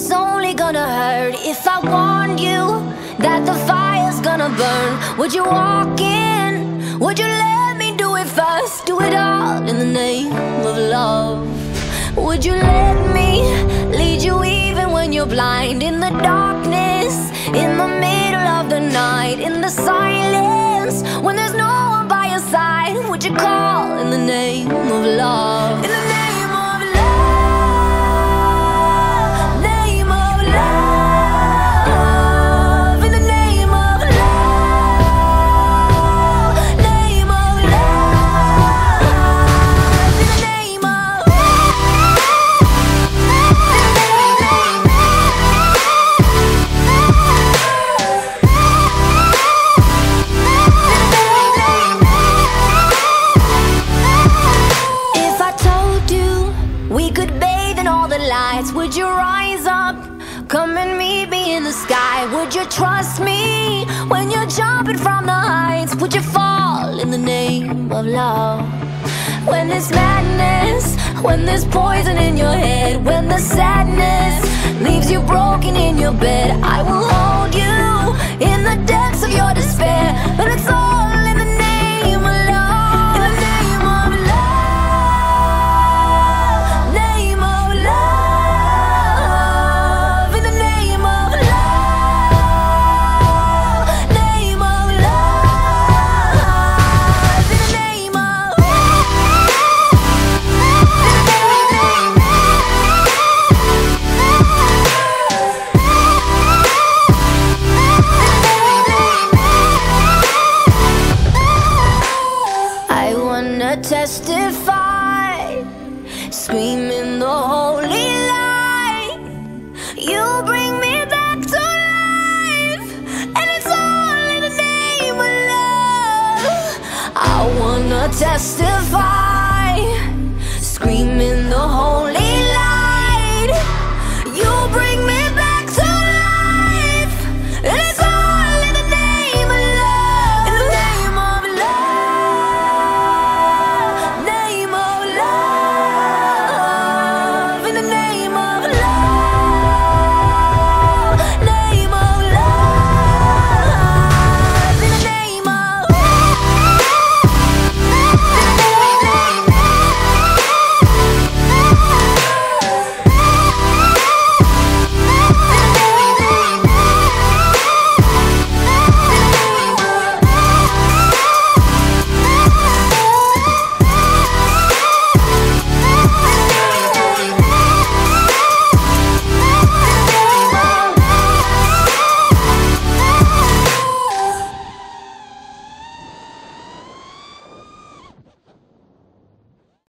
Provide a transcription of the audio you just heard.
was only gonna hurt if I warned you that the fire's gonna burn. Would you walk in? Would you let me do it first? Do it all in the name of love. Would you let me lead you even when you're blind? In the darkness, in the middle of the night, in the silence, when there's no one by your side, would you call in the name of love? In the name of love, in the name of love, in the name of love. If I told you we could bathe in all the lights, would you rise up? Come and meet me in the sky. Would you trust me when you're jumping from the heights? Would you fall in the name of love? When there's madness, when there's poison in your head, when the sadness leaves you broken in your bed, I will hold you in the depths of your despair. And it's all in the name of love. In the name of love, name of love, in the name of love, name of love, in the name of I wanna testify, screaming the holy light. You bring me back to life, and it's all in the name of love. I wanna testify.